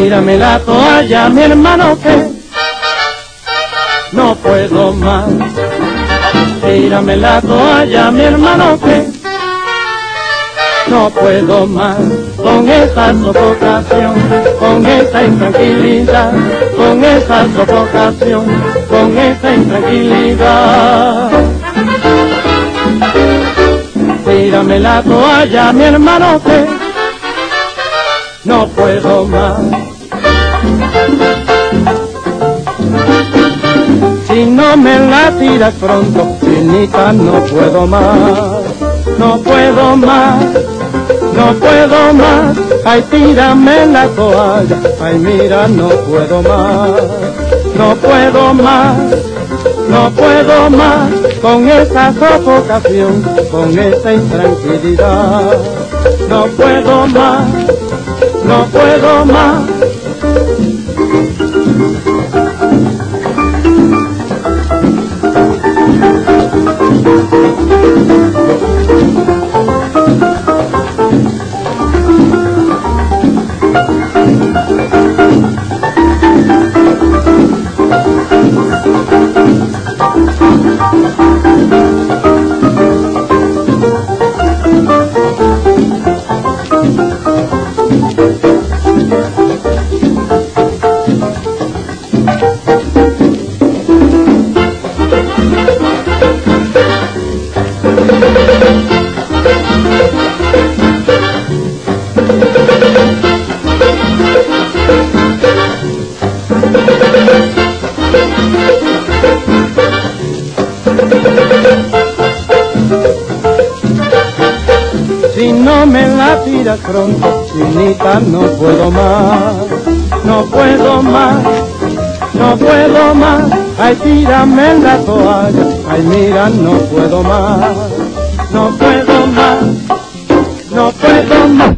tírame la toalla, mi hermano, que no puedo más. Tírame la toalla, mi hermano, que no puedo más. Con esta sofocación, con esta intranquilidad, con esta sofocación, con esta intranquilidad. Tírame la toalla, mi hermano, que no puedo más. Si no me la tiras pronto, finita, no puedo más. No puedo más, no puedo más. Ay, tírame la toalla, ay, mira, no puedo más. No puedo más, no puedo más. Con esta sofocación, con esta intranquilidad. No puedo más, no puedo más. Si no me la tiras pronto, finita, no puedo más, no puedo más, no puedo más. Ay, tírame la toalla, ay, mira, no puedo más, no puedo más, no puedo más.